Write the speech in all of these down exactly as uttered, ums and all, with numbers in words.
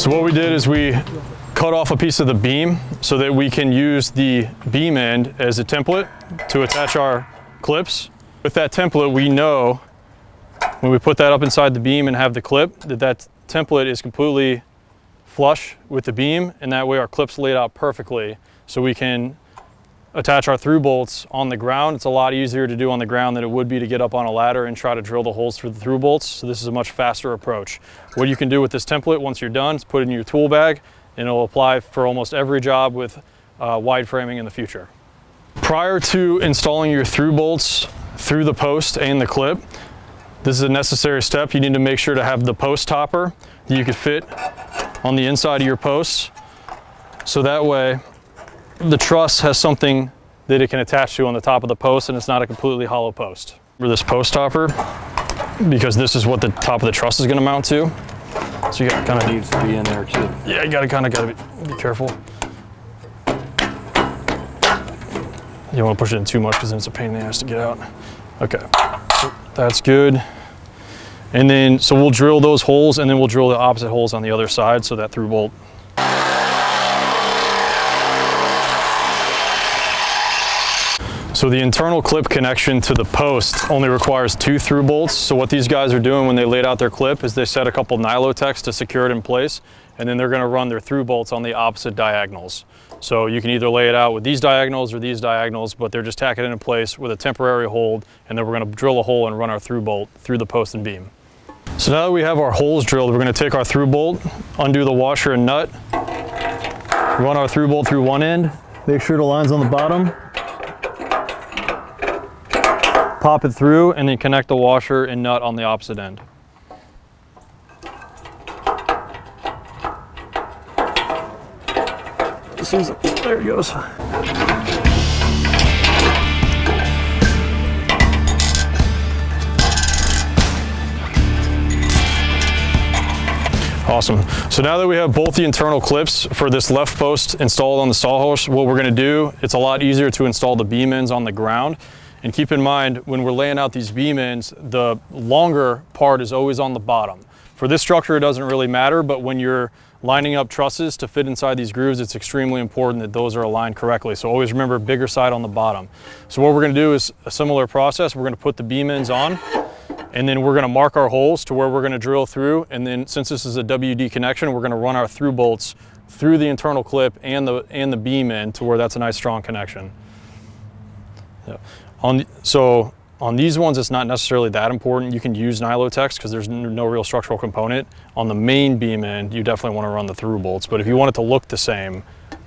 So what we did is we cut off a piece of the beam so that we can use the beam end as a template to attach our clips. With that template, we know when we put that up inside the beam and have the clip that that template is completely flush with the beam, and that way our clip's laid out perfectly so we can attach our through bolts on the ground. It's a lot easier to do on the ground than it would be to get up on a ladder and try to drill the holes for the through bolts. So this is a much faster approach. What you can do with this template once you're done is put it in your tool bag, and it'll apply for almost every job with uh, wide framing in the future. Prior to installing your through bolts through the post and the clip, this is a necessary step. You need to make sure to have the post topper that you could fit on the inside of your posts, so that way the truss has something that it can attach to on the top of the post, and it's not a completely hollow post. For this post topper, because this is what the top of the truss is going to mount to, so you got kind of needs to be in there too. Yeah, you got to kind of got to be, be careful. You don't want to push it in too much because then it's a pain in the ass to get out. Okay, that's good. And then so we'll drill those holes, and then we'll drill the opposite holes on the other side, so that through bolt. So the internal clip connection to the post only requires two through bolts. So what these guys are doing when they laid out their clip is they set a couple Nylotex to secure it in place, and then they're going to run their through bolts on the opposite diagonals. So you can either lay it out with these diagonals or these diagonals, but they're just tacking it in place with a temporary hold, and then we're going to drill a hole and run our through bolt through the post and beam. So now that we have our holes drilled, we're going to take our through bolt, undo the washer and nut, run our through bolt through one end, make sure the line's on the bottom, pop it through, and then connect the washer and nut on the opposite end. This is, there it goes. Awesome. So now that we have both the internal clips for this left post installed on the sawhorse, what we're going to do, it's a lot easier to install the beam ends on the ground. And keep in mind, when we're laying out these beam ends, the longer part is always on the bottom. For this structure, it doesn't really matter, but when you're lining up trusses to fit inside these grooves, it's extremely important that those are aligned correctly. So always remember, bigger side on the bottom. So what we're gonna do is a similar process. We're gonna put the beam ends on, and then we're gonna mark our holes to where we're gonna drill through. And then since this is a W D connection, we're gonna run our through bolts through the internal clip and the, and the beam end to where that's a nice strong connection. Yeah. On, so on these ones, it's not necessarily that important. You can use Nylotex because there's no real structural component. On the main beam end, you definitely want to run the through bolts, but if you want it to look the same,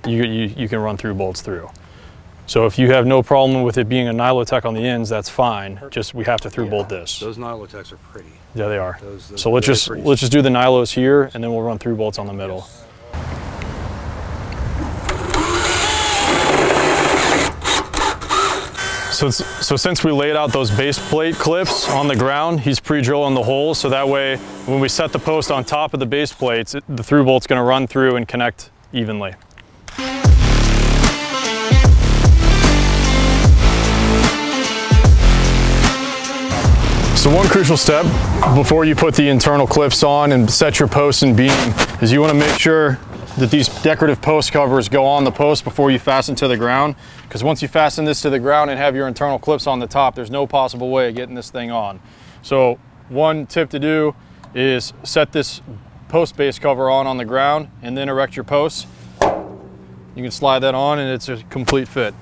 you, you, you can run through bolts through. So if you have no problem with it being a Nylotex on the ends, that's fine. Just we have to through yeah, bolt this. Those Nylotex are pretty. Yeah, they are. Those, those so let's just, let's just do the Nylos here, and then we'll run through bolts on the middle. Yes. So, so since we laid out those base plate clips on the ground, he's pre-drilling the holes, so that way when we set the post on top of the base plates, it, the through bolt's going to run through and connect evenly. So one crucial step before you put the internal clips on and set your post and beam is you want to make sure that these decorative post covers go on the post before you fasten to the ground, because once you fasten this to the ground and have your internal clips on the top, there's no possible way of getting this thing on. So one tip to do is set this post base cover on on the ground and then erect your posts. You can slide that on and it's a complete fit.